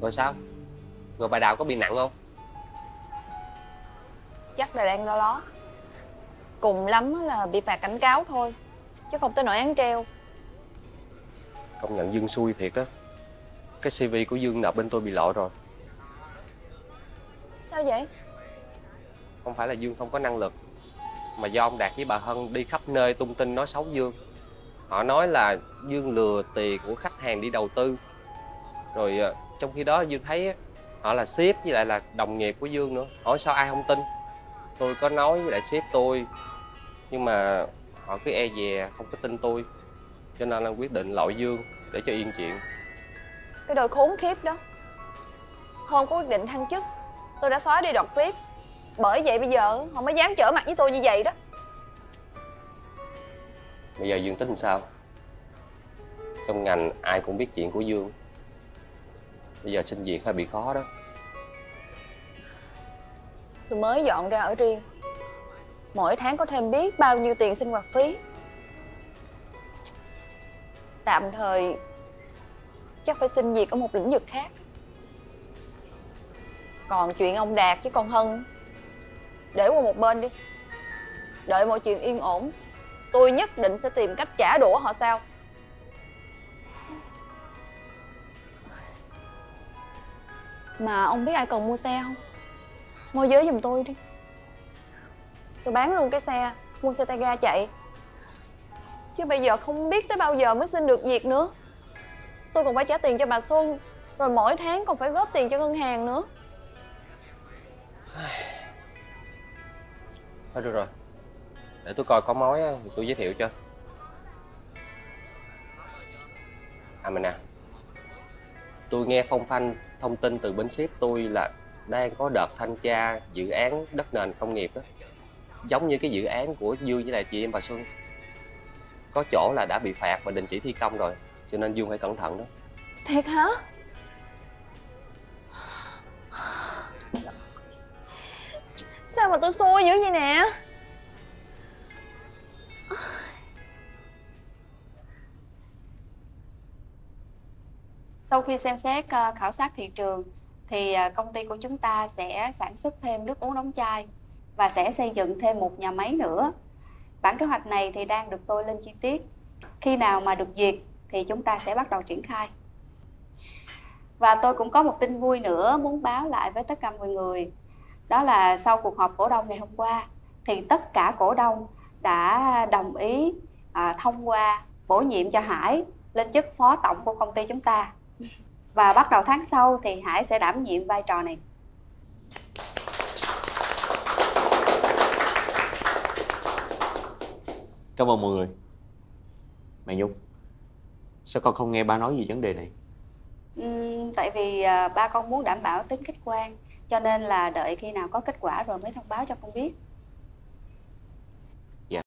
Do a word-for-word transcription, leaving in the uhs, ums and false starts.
Rồi sao? Rồi bà Đào có bị nặng không? Chắc là đang lo ló. Cùng lắm là bị phạt cảnh cáo thôi, chứ không tới nỗi án treo. Công nhận Dương xui thiệt đó. Cái xê vê của Dương nộp bên tôi bị lộ rồi. Sao vậy? Không phải là Dương không có năng lực, mà do ông Đạt với bà Hân đi khắp nơi tung tin nói xấu Dương. Họ nói là Dương lừa tiền của khách hàng đi đầu tư. Rồi trong khi đó Dương thấy họ là sếp với lại là đồng nghiệp của Dương nữa. Hỏi sao ai không tin. Tôi có nói với lại sếp tôi, nhưng mà họ cứ e dè không có tin tôi. Cho nên là quyết định loại Dương để cho yên chuyện. Cái đôi khốn khiếp đó. Hôm có quyết định thăng chức, tôi đã xóa đi đoạn clip. Bởi vậy bây giờ họ mới dám trở mặt với tôi như vậy đó. Bây giờ Dương tính sao? Trong ngành ai cũng biết chuyện của Dương. Bây giờ xin việc hơi bị khó đó. Tôi mới dọn ra ở riêng, mỗi tháng có thêm biết bao nhiêu tiền sinh hoạt phí. Tạm thời chắc phải xin việc ở một lĩnh vực khác. Còn chuyện ông Đạt với con Hân để qua một bên đi. Đợi mọi chuyện yên ổn, tôi nhất định sẽ tìm cách trả đũa họ sao. Mà ông biết ai cần mua xe không? Môi giới giùm tôi đi. Tôi bán luôn cái xe, mua xe tay ga chạy. Chứ bây giờ không biết tới bao giờ mới xin được việc nữa. Tôi còn phải trả tiền cho bà Xuân, rồi mỗi tháng còn phải góp tiền cho ngân hàng nữa. Thôi được rồi, để tôi coi có mối thì tôi giới thiệu cho. À mình nè, tôi nghe phong phanh thông tin từ bến ship tôi là đang có đợt thanh tra dự án đất nền công nghiệp đó. Giống như cái dự án của Dương với lại chị em bà Xuân. Có chỗ là đã bị phạt và đình chỉ thi công rồi. Cho nên Dương phải cẩn thận đó. Thiệt hả? Sao mà tôi xui dữ vậy nè? Sau khi xem xét khảo sát thị trường thì công ty của chúng ta sẽ sản xuất thêm nước uống đóng chai và sẽ xây dựng thêm một nhà máy nữa. Bản kế hoạch này thì đang được tôi lên chi tiết. Khi nào mà được duyệt thì chúng ta sẽ bắt đầu triển khai. Và tôi cũng có một tin vui nữa muốn báo lại với tất cả mọi người. Đó là sau cuộc họp cổ đông ngày hôm qua thì tất cả cổ đông đã đồng ý à, thông qua bổ nhiệm cho Hải lên chức phó tổng của công ty chúng ta. Và bắt đầu tháng sau thì Hải sẽ đảm nhiệm vai trò này. Cảm ơn mọi người. Mẹ Nhung, sao con không nghe ba nói gì vấn đề này? Ừ, tại vì à, ba con muốn đảm bảo tính khách quan. Cho nên là đợi khi nào có kết quả rồi mới thông báo cho con biết.